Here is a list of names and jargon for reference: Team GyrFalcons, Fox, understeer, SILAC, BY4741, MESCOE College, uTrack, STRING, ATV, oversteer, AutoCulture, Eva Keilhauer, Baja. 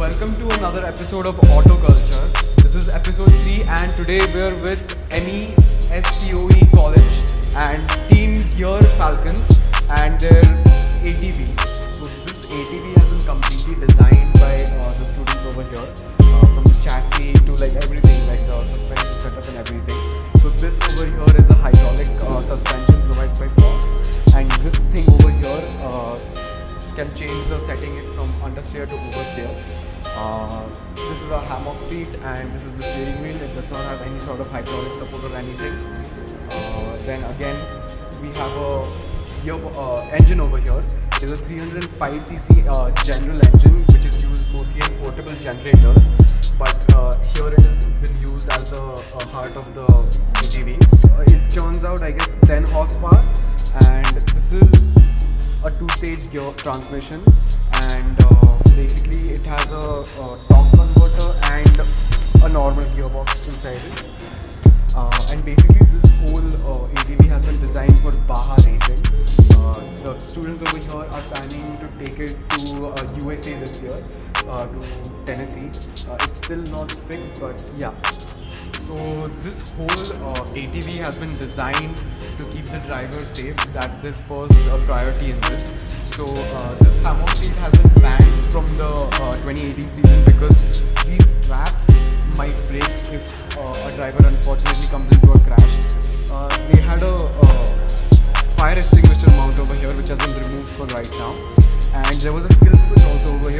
welcome to another episode of AutoCulture. This is episode 3 and today we're with MESCOE College and Team GyrFalcons and their ATV. So this ATV has been completely designed by the students over here, from the chassis to like everything, like the suspension setup and everything. So this over here is a hydraulic suspension provided by Fox, and this thing over here can change the setting it from understeer to oversteer. This is our hammock seat and this is the steering wheel. It does not have any sort of hydraulic support or anything. Then again, we have a engine over here. It is a 305cc general engine, which is used mostly in portable generators, but here it has been used as the heart of the ATV. It churns out, I guess, 10 horsepower, and this is a two-stage gear transmission, and basically it has a torque converter and a normal gearbox inside it, and basically this whole ATV has been designed for Baja racing. The students over here are planning to take it to USA this year, to Tennessee. It's still not fixed, but yeah. So this whole ATV has been designed to keep the driver safe. That's their first priority in this. So this hammock seat has been banned from the 2018 season because these straps might break if a driver unfortunately comes into a crash. They had a fire extinguisher mount over here, which has been removed for right now. And there was a skill switch also over here,